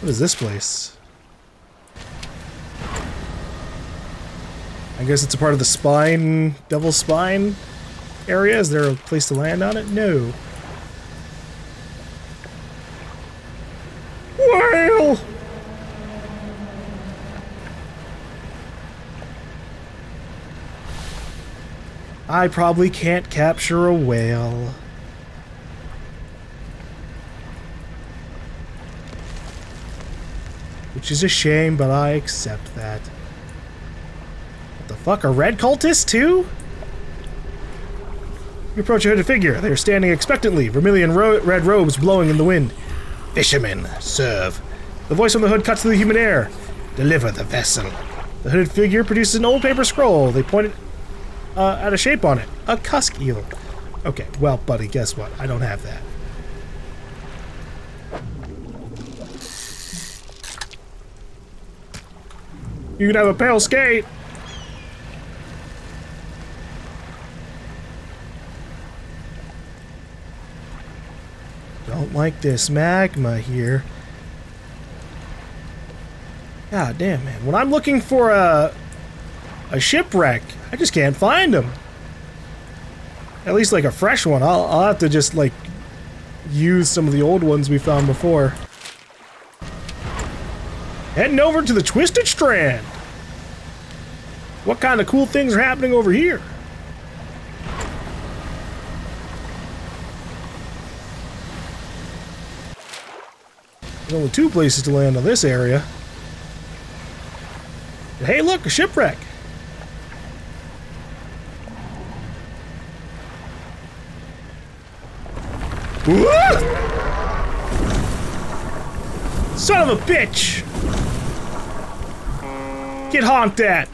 What is this place? I guess it's a part of the spine, devil spine area. Is there a place to land on it? No. Whale! I probably can't capture a whale. Which is a shame, but I accept that. What the fuck, a red cultist too? You approach a hooded figure. They are standing expectantly, vermilion red robes blowing in the wind. Fishermen, serve. The voice on the hood cuts through the humid air. Deliver the vessel. The hooded figure produces an old paper scroll. They point it at a shape on it. A cusk eel. Okay, well, buddy, guess what? I don't have that. You can have a pale skate! Don't like this magma here. God damn, man. When I'm looking for a shipwreck, I just can't find them. At least like a fresh one. I'll have to just like use some of the old ones we found before. Heading over to the Twisted Strand. What kind of cool things are happening over here? There's only two places to land on this area. And hey, look, a shipwreck. Whoa! Son of a bitch! Get honked at!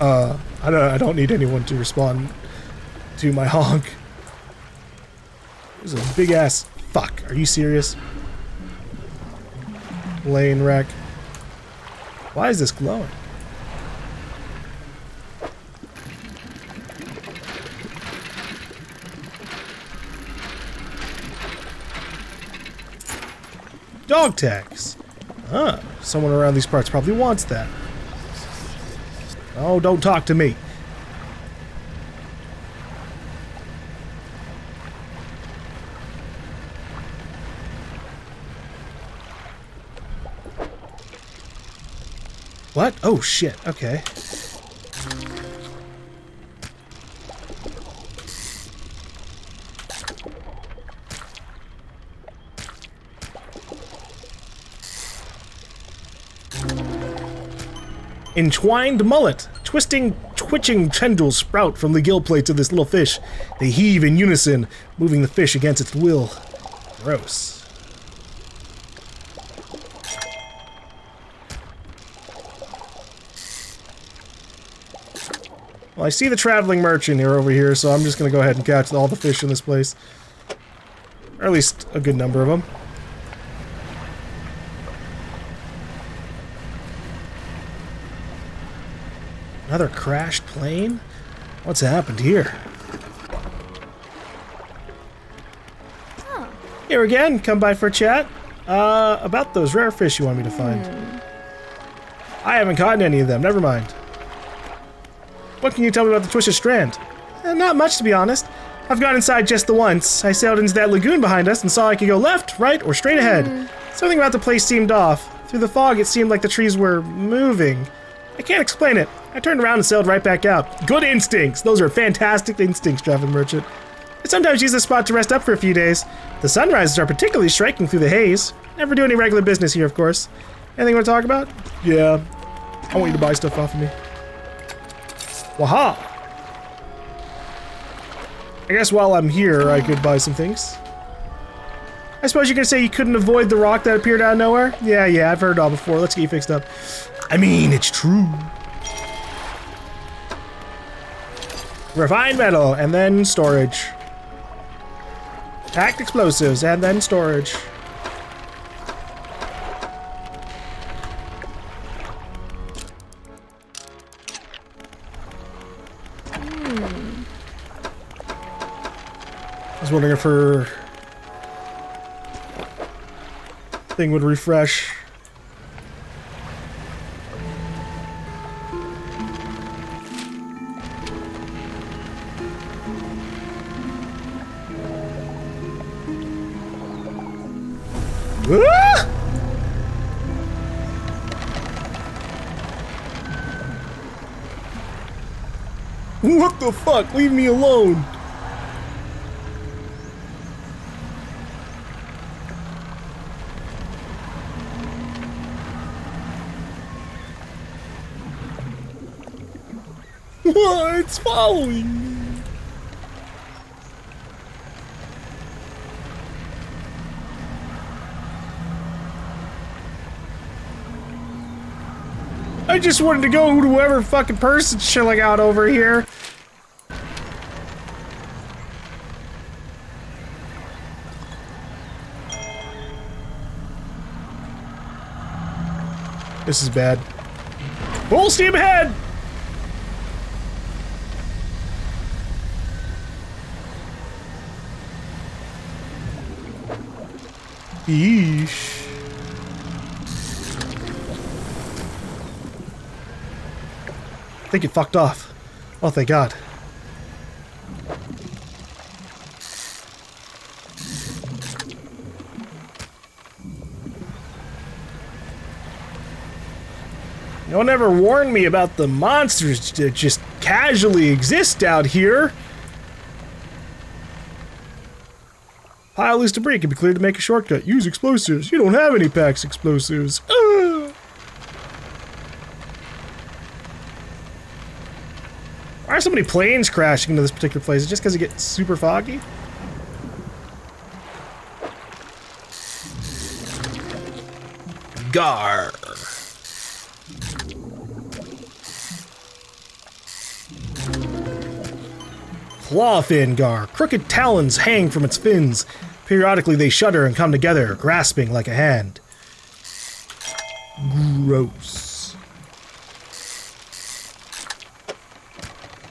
I don't need anyone to respond to my honk. There's a big ass fuck. Are you serious? Lane wreck. Why is this glowing? Dog tags. Huh. Someone around these parts probably wants that. Oh, don't talk to me. What? Oh shit, okay. Entwined mullet. Twisting, twitching tendrils sprout from the gill plates of this little fish. They heave in unison, moving the fish against its will. Gross. Well, I see the traveling merchant here over here, so I'm just gonna go ahead and catch all the fish in this place. Or at least a good number of them. Another crashed plane? What's happened here? Oh. Here again, come by for a chat. About those rare fish you want me to find. I haven't caught any of them, never mind. What can you tell me about the Twisted Strand? Not much, to be honest. I've gone inside just the once. I sailed into that lagoon behind us and saw I could go left, right, or straight ahead. Something about the place seemed off. Through the fog, it seemed like the trees were moving. I can't explain it. I turned around and sailed right back out. Good instincts! Those are fantastic instincts, traveling merchant. I sometimes use this spot to rest up for a few days. The sunrises are particularly striking through the haze. Never do any regular business here, of course. Anything you want to talk about? Yeah. I want you to buy stuff off of me. Waha! I guess while I'm here, I could buy some things. I suppose you could say you couldn't avoid the rock that appeared out of nowhere? Yeah, I've heard it all before. Let's get you fixed up. I mean, it's true. Refined metal, and then storage. Packed explosives, and then storage. I was wondering if her thing would refresh. Ah! What the fuck? Leave me alone! It's following me! I just wanted to go to whoever fucking person's chilling out over here. This is bad. Full steam ahead! Yeesh. I think it fucked off. Oh, thank God. No one ever warned me about the monsters that just casually exist out here. Pile loose debris can be cleared to make a shortcut. Use explosives. You don't have any packs explosives. Why are so many planes crashing into this particular place? Is it just because it gets super foggy? Gar. Clawfin gar. Crooked talons hang from its fins. Periodically they shudder and come together, grasping like a hand. Gross.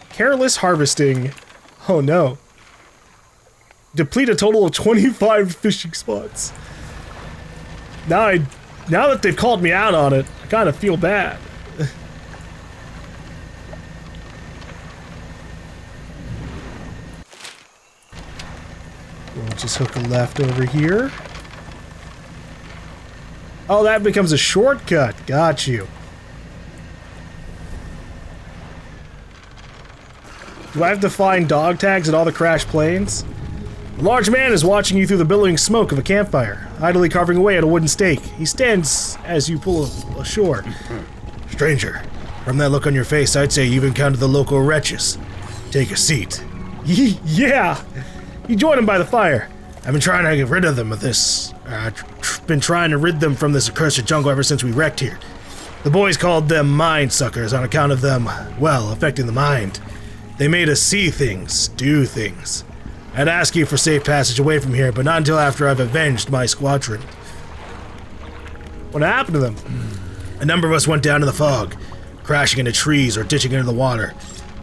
Careless harvesting. Oh no. Deplete a total of 25 fishing spots. Now that they've called me out on it, I kind of feel bad. We'll just hook a left over here. Oh, that becomes a shortcut. Got you. Do I have to find dog tags at all the crashed planes? A large man is watching you through the billowing smoke of a campfire, idly carving away at a wooden stake. He stands as you pull ashore. Stranger, from that look on your face, I'd say you've encountered the local wretches. Take a seat. Yeah! You join them by the fire. I've been trying to get rid of them of this... been trying to rid them from this accursed jungle ever since we wrecked here. The boys called them Mind Suckers on account of them, well, affecting the mind. They made us see things, do things. I'd ask you for safe passage away from here, but not until after I've avenged my squadron. What happened to them? A number of us went down in the fog, crashing into trees or ditching into the water.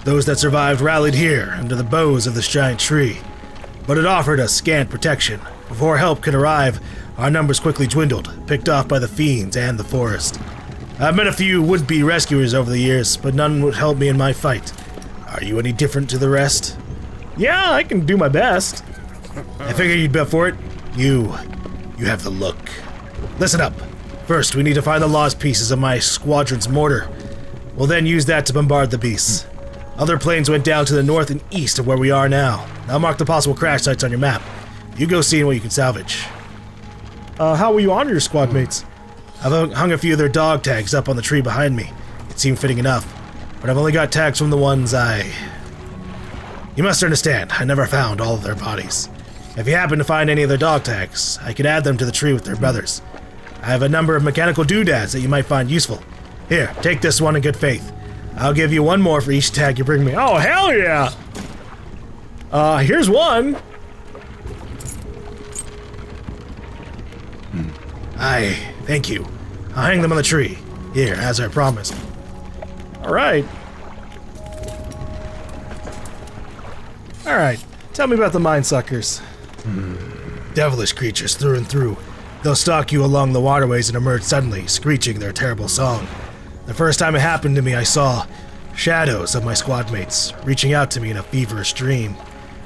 Those that survived rallied here, under the boughs of this giant tree. But it offered us scant protection. Before help could arrive, our numbers quickly dwindled, picked off by the fiends and the forest. I've met a few would-be rescuers over the years, but none would help me in my fight. Are you any different to the rest? Yeah, I can do my best. I figured you'd be up for it. You have the look. Listen up. First, we need to find the lost pieces of my squadron's mortar. We'll then use that to bombard the beasts. Other planes went down to the north and east of where we are now. I'll mark the possible crash sites on your map. You go see what you can salvage. How will you honor your squad mates? I've hung a few of their dog tags up on the tree behind me. It seemed fitting enough. But I've only got tags from the ones You must understand, I never found all of their bodies. If you happen to find any of their dog tags, I could add them to the tree with their brothers. I have a number of mechanical doodads that you might find useful. Here, take this one in good faith. I'll give you one more for each tag you bring me. Oh, hell yeah! Here's one! Aye, thank you. I'll hang them on the tree. Here, as I promised. Alright. Alright, tell me about the Mind Suckers. Devilish creatures through and through. They'll stalk you along the waterways and emerge suddenly, screeching their terrible song. The first time it happened to me, I saw shadows of my squad mates reaching out to me in a feverish dream.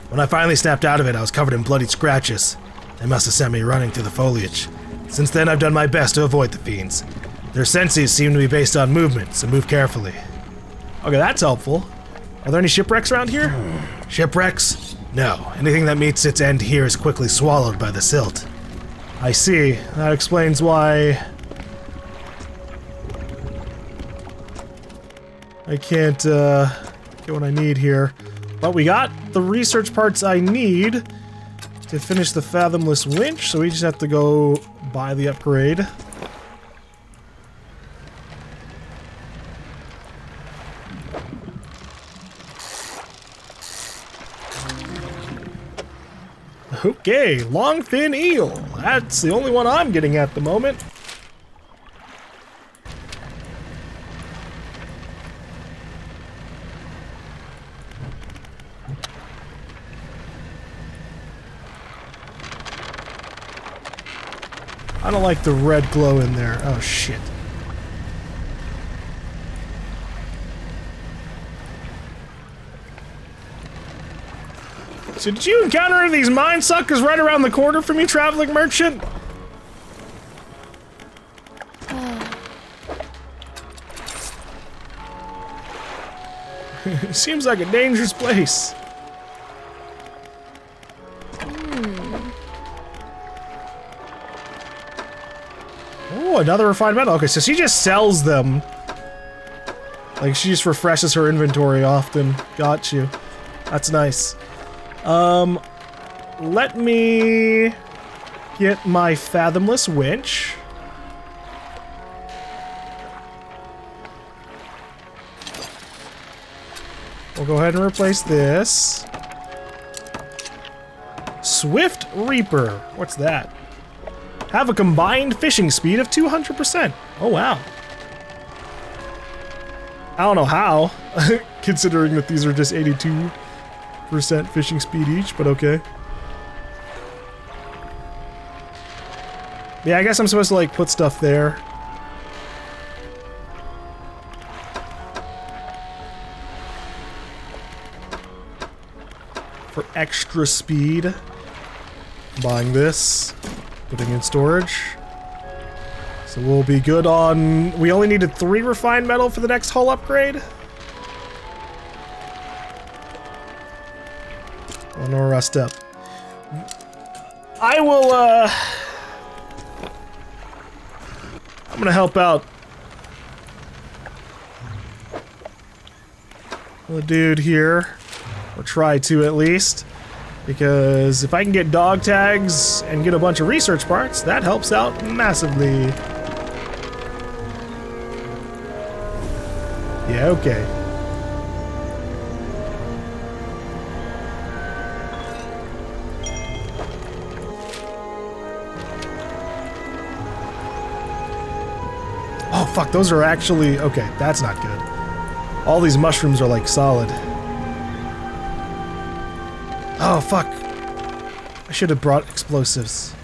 When I finally snapped out of it, I was covered in bloody scratches. They must have sent me running through the foliage. Since then, I've done my best to avoid the fiends. Their senses seem to be based on movement, so move carefully. Okay, that's helpful. Are there any shipwrecks around here? Shipwrecks? No. Anything that meets its end here is quickly swallowed by the silt. I see. That explains why I can't get what I need here. But we got the research parts I need to finish the Fathomless Winch, so we just have to go buy the upgrade. Okay, longfin eel. That's the only one I'm getting at the moment. I don't like the red glow in there. Oh, shit. So did you encounter these mind suckers right around the corner from you, traveling merchant? Seems like a dangerous place. Oh, another refined metal. Okay, so she just sells them. Like, she just refreshes her inventory often. Got you. That's nice. Let me get my Fathomless Winch. We'll go ahead and replace this. Swift Reaper. What's that? Have a combined fishing speed of 200%. Oh, wow. I don't know how, considering that these are just 82% fishing speed each, but okay. Yeah, I guess I'm supposed to, like, put stuff there. For extra speed. Buying this. Putting in storage. So we'll be good on... We only needed 3 refined metal for the next hull upgrade. Well, no rest up. I will, I'm gonna help out the dude here. Or try to, at least. Because if I can get dog tags and get a bunch of research parts, that helps out massively. Yeah, okay. Oh fuck, those are actually... Okay, that's not good. All these mushrooms are like solid. Oh, fuck. I should have brought explosives.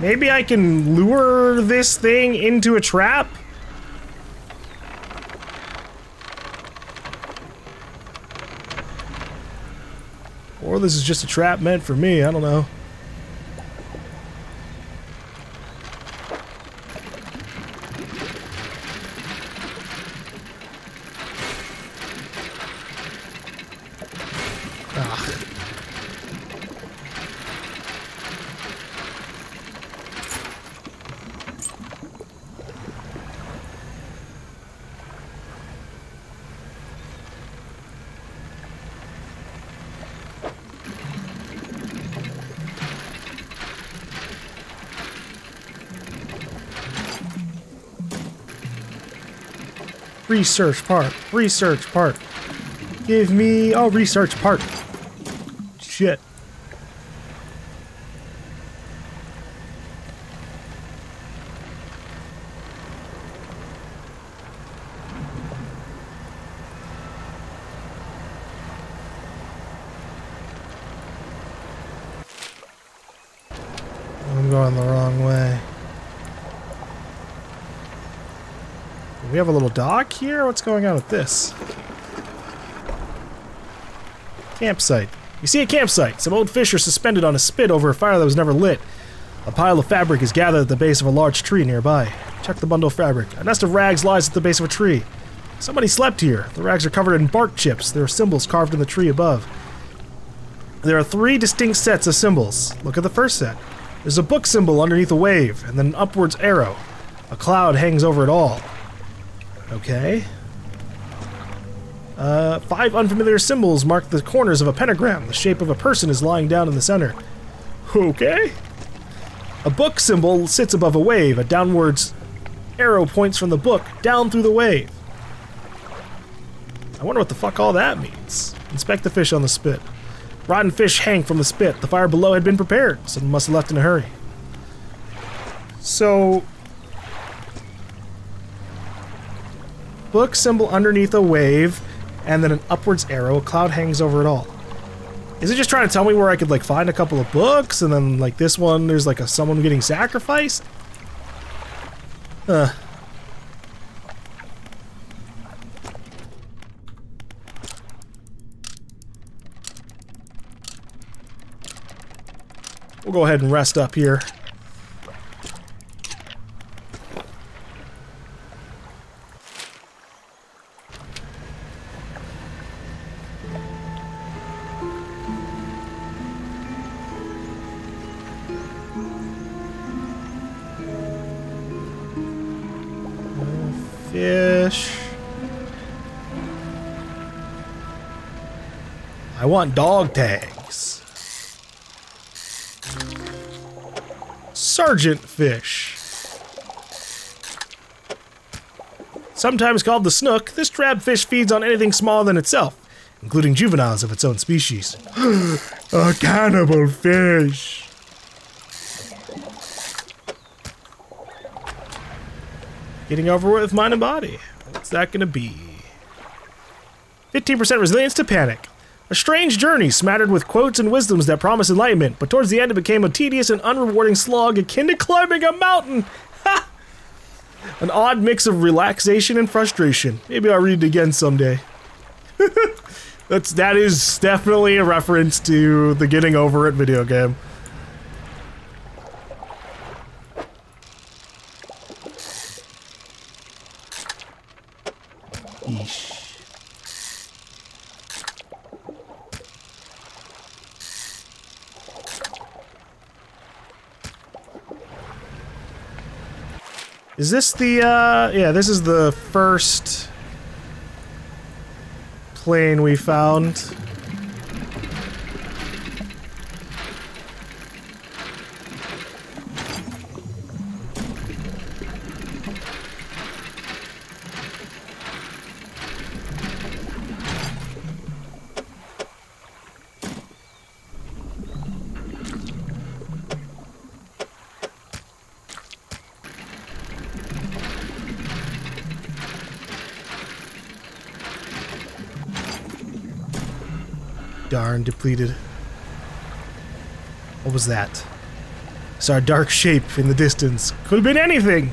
Maybe I can lure this thing into a trap? Or this is just a trap meant for me, I don't know. Research part. Research part. Give me... Oh, research part. Shit. I'm going the wrong way. We have a little dock here? What's going on with this? Campsite. You see a campsite. Some old fish are suspended on a spit over a fire that was never lit. A pile of fabric is gathered at the base of a large tree nearby. Check the bundle of fabric. A nest of rags lies at the base of a tree. Somebody slept here. The rags are covered in bark chips. There are symbols carved in the tree above. There are three distinct sets of symbols. Look at the first set. There's a book symbol underneath a wave, and then an upwards arrow. A cloud hangs over it all. Okay. 5 unfamiliar symbols mark the corners of a pentagram. The shape of a person is lying down in the center. Okay. A book symbol sits above a wave. A downwards arrow points from the book down through the wave. I wonder what the fuck all that means. Inspect the fish on the spit. Rotten fish hang from the spit. The fire below had been prepared. Someone must have left in a hurry. So... book symbol underneath a wave, and then an upwards arrow. A cloud hangs over it all. Is it just trying to tell me where I could, like, find a couple of books, and then, like, this one, there's, like, someone getting sacrificed? Huh. We'll go ahead and rest up here. Fish. I want dog tags. Sergeant fish. Sometimes called the snook, this drab fish feeds on anything smaller than itself, including juveniles of its own species. A cannibal fish. Getting over with mind and body. What's that gonna be? 15% resilience to panic. A strange journey smattered with quotes and wisdoms that promise enlightenment, but towards the end it became a tedious and unrewarding slog akin to climbing a mountain. Ha! An odd mix of relaxation and frustration. Maybe I'll read it again someday. That is definitely a reference to the Getting Over It video game. Is this the, yeah, this is the first plane we found. Darn, depleted. What was that? I saw a dark shape in the distance. Could have been anything!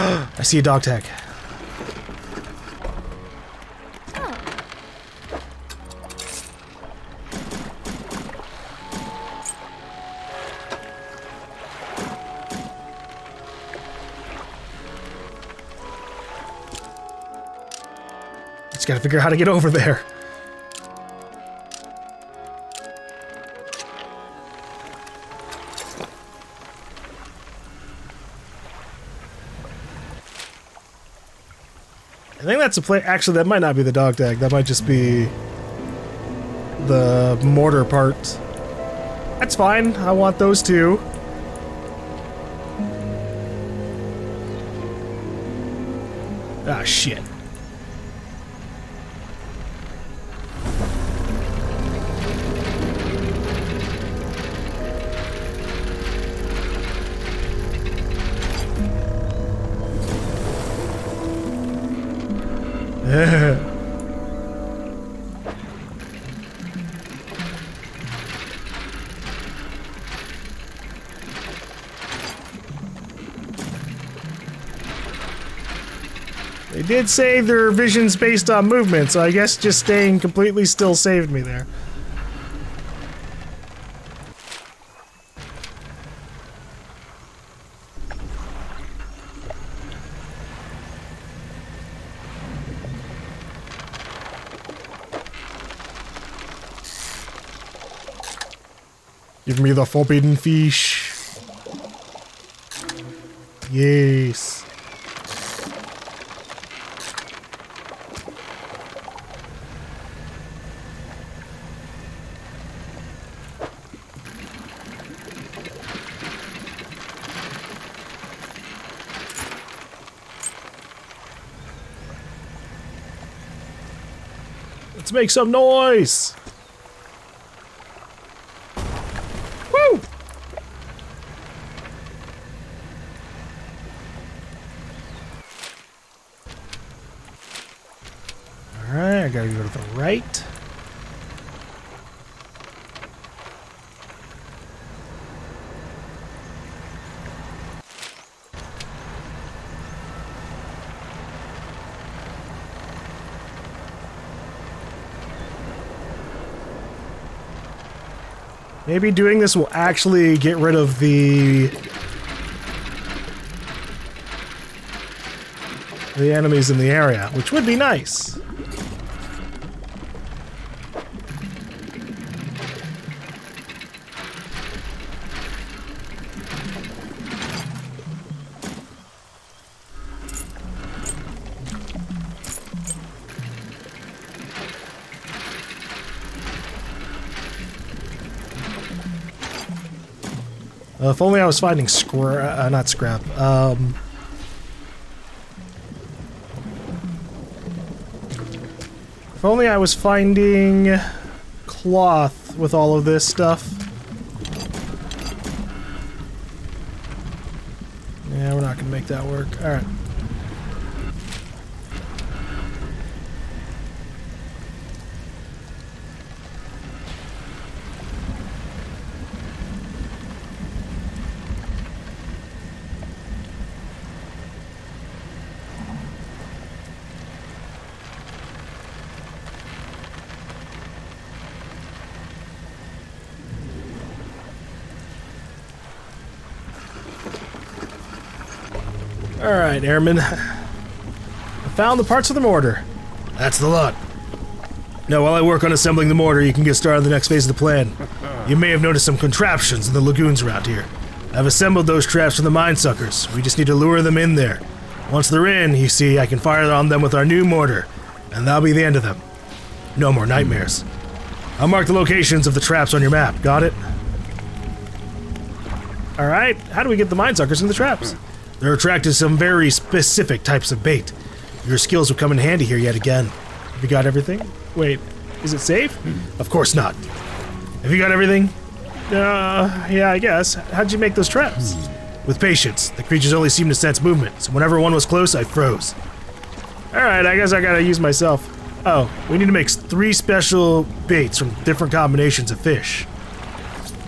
I see a dog tag. Gotta figure out how to get over there. I think that's a play. Actually, that might not be the dog tag. That might just be the mortar part. That's fine. I want those two. Ah, shit. did say their vision's based on movement, so I guess just staying completely still saved me there. Give me the forbidden fish. Yes. Let's make some noise. Right. Maybe doing this will actually get rid of the enemies in the area, which would be nice. If only I was finding if only I was finding cloth with all of this stuff. Yeah, we're not gonna make that work. Alright. Alright, airman. I found the parts of the mortar. That's the lot. Now, while I work on assembling the mortar, you can get started on the next phase of the plan. You may have noticed some contraptions in the lagoons around here. I've assembled those traps from the Mind Suckers. We just need to lure them in there. Once they're in, you see, I can fire on them with our new mortar. And that'll be the end of them. No more nightmares. I'll mark the locations of the traps on your map. Got it? Alright, how do we get the Mind Suckers into the traps? They're attracted to some very specific types of bait. Your skills will come in handy here yet again. Have you got everything? Wait, is it safe? Of course not. Have you got everything? Yeah, I guess. How'd you make those traps? With patience. The creatures only seem to sense movement, so whenever one was close, I froze. Alright, I guess I gotta use myself. Oh, we need to make 3 special baits from different combinations of fish.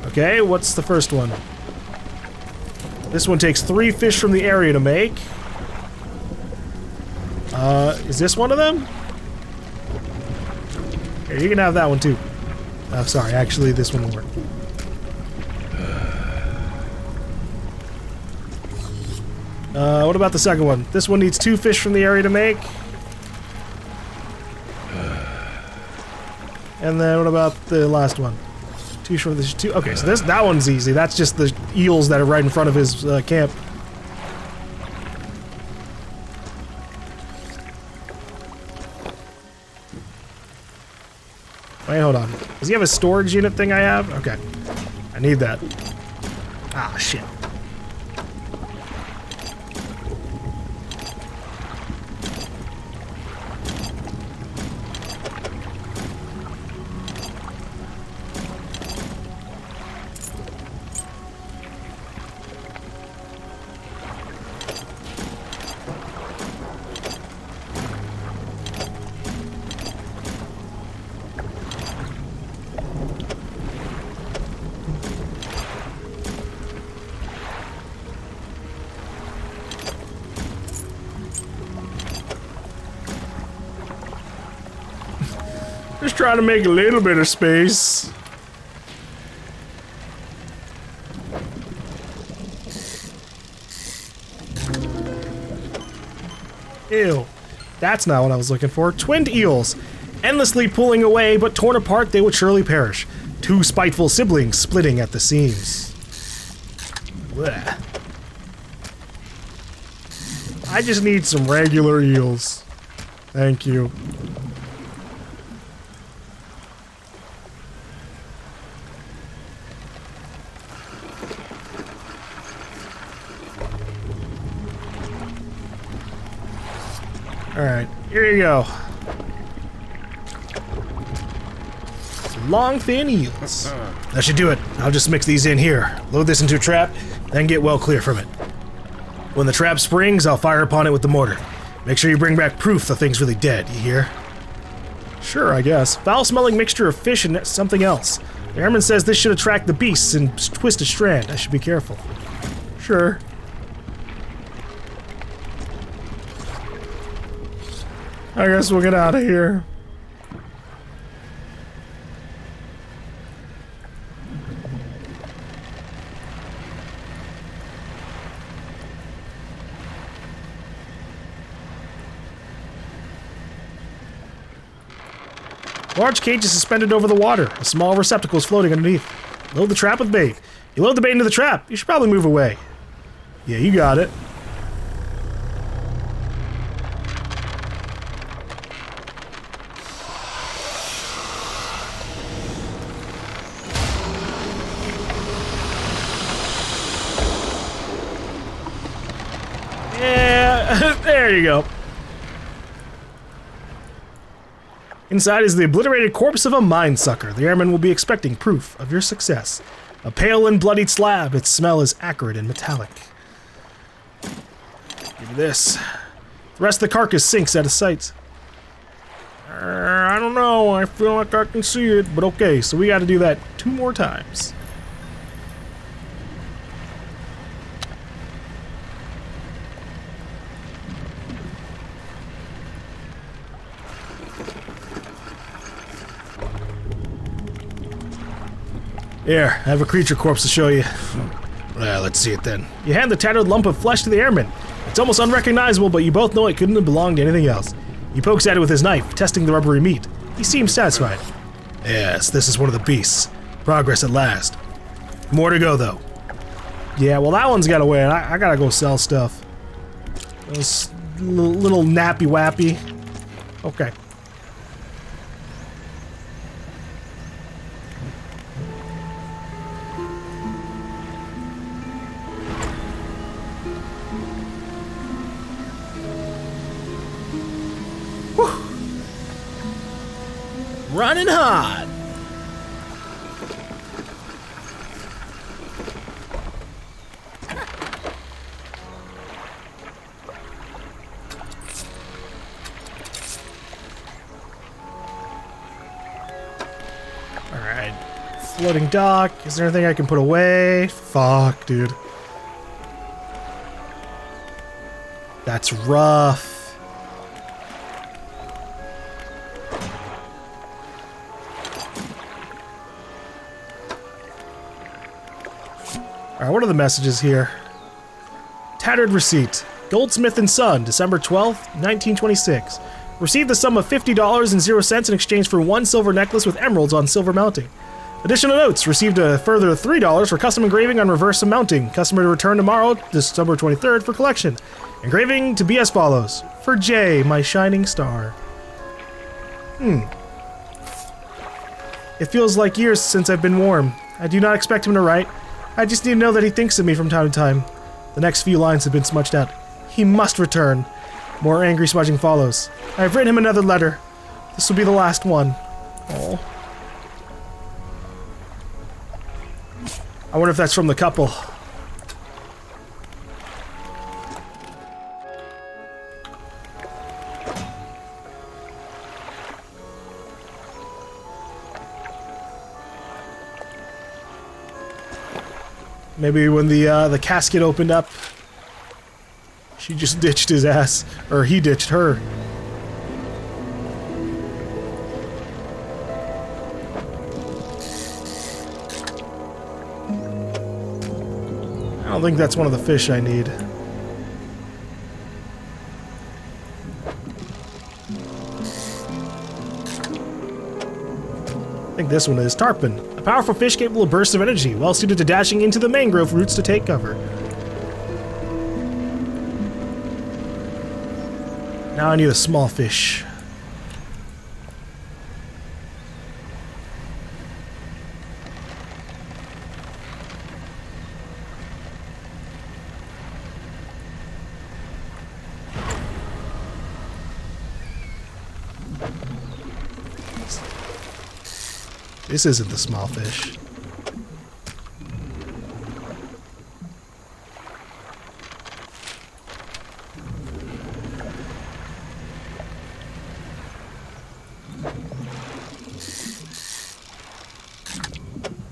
Okay, what's the first one? This one takes 3 fish from the area to make. Is this one of them? Here, you can have that one too. Oh, sorry, actually this one will work. What about the second one? This one needs 2 fish from the area to make. And then what about the last one? Two. Okay, so that one's easy. That's just the eels that are right in front of his camp. Wait, hold on. Does he have a storage unit thing I have? Okay. I need that. Ah, shit. Just trying to make a little bit of space. Ew. That's not what I was looking for. Twinned eels. Endlessly pulling away, but torn apart they would surely perish. Two spiteful siblings splitting at the seams. Blech. I just need some regular eels. Thank you. Alright, here you go. Long, thin eels. That should do it. I'll just mix these in here. Load this into a trap, then get well clear from it. When the trap springs, I'll fire upon it with the mortar. Make sure you bring back proof the thing's really dead, you hear? Sure, I guess. Foul-smelling mixture of fish and something else. The airman says this should attract the beasts in Twisted Strand. I should be careful. Sure. I guess we'll get out of here. Large cage is suspended over the water. A small receptacle is floating underneath. Load the trap with bait. You load the bait into the trap. You should probably move away. Yeah, you got it. There you go. Inside is the obliterated corpse of a mind sucker. The airman will be expecting proof of your success. A pale and bloodied slab. Its smell is acrid and metallic. Give me this. The rest of the carcass sinks out of sight. I don't know. I feel like I can see it, but okay. So we got to do that 2 more times. Here, I have a creature corpse to show you. Well, let's see it then. You hand the tattered lump of flesh to the airman. It's almost unrecognizable, but you both know it couldn't have belonged to anything else. He pokes at it with his knife, testing the rubbery meat. He seems satisfied. Yes, this is one of the beasts. Progress at last. More to go, though. Yeah, well, that one's got away, and I gotta go sell stuff. This little nappy-wappy. Okay. Running hot. All right, floating dock. Is there anything I can put away? Fuck, dude. That's rough. Alright, what are the messages here? Tattered receipt. Goldsmith and Son, December 12th, 1926. Received the sum of $50.00 in exchange for 1 silver necklace with emeralds on silver mounting. Additional notes. Received a further $3 for custom engraving on reverse mounting. Customer to return tomorrow, December 23rd, for collection. Engraving to be as follows. For J, my shining star. It feels like years since I've been warm. I do not expect him to write. I just need to know that he thinks of me from time to time. The next few lines have been smudged out. He must return. More angry smudging follows. I have written him another letter. This will be the last one. Oh. I wonder if that's from the couple. Maybe when the casket opened up, she just ditched his ass, or he ditched her. don't think that's one of the fish I need. I think this one is tarpon, a powerful fish capable of bursts of energy, well suited to dashing into the mangrove roots to take cover. Now I need a small fish. This isn't the small fish.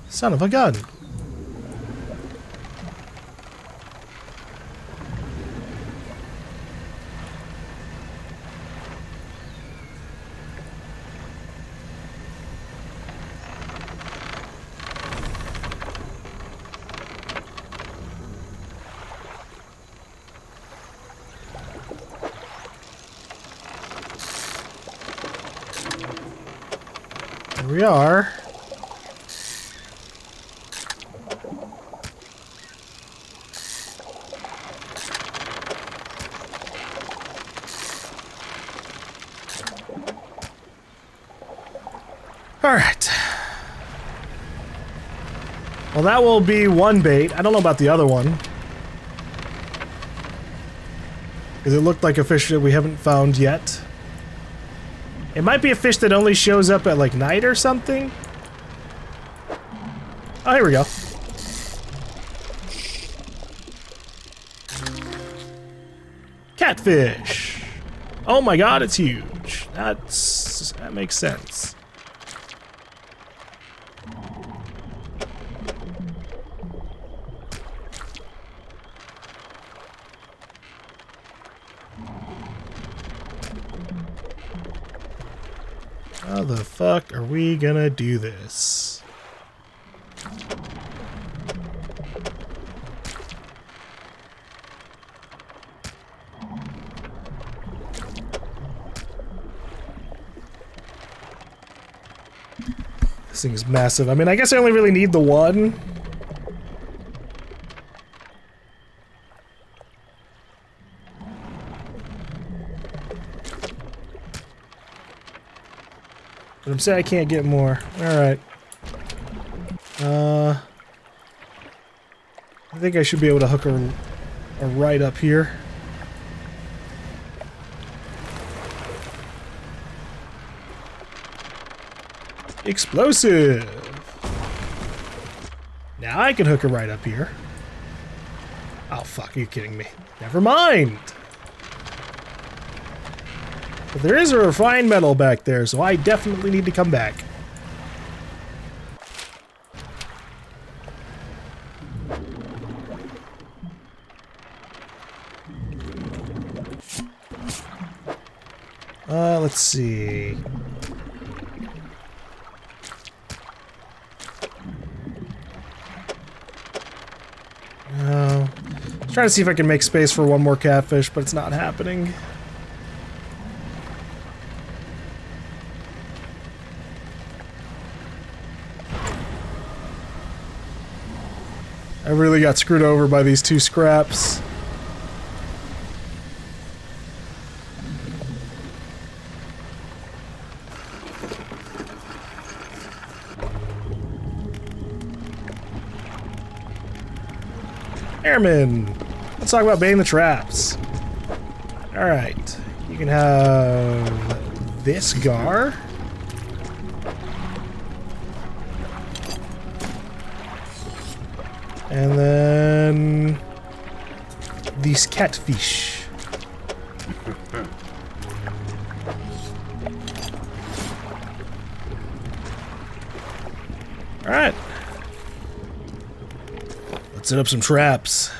Son of a gun. We are. All right. Well, that will be one bait. I don't know about the other one. Because it looked like a fish that we haven't found yet. It might be a fish that only shows up at, like, night or something. Oh, here we go. Catfish! Oh my god, it's huge. That makes sense. How the fuck are we gonna do this? This thing's massive. I mean, I guess I only really need the one. But I'm saying I can't get more. Alright. I think I should be able to hook her right up here. Explosive! Now I can hook her right up here. Oh fuck, are you kidding me? Never mind! But there is a refined metal back there, so I definitely need to come back. Let's see. I'm trying to see if I can make space for one more catfish, but it's not happening. I really got screwed over by these two scraps. Airman! Let's talk about baiting the traps. Alright, you can have this gar. And then these catfish. All right, let's set up some traps.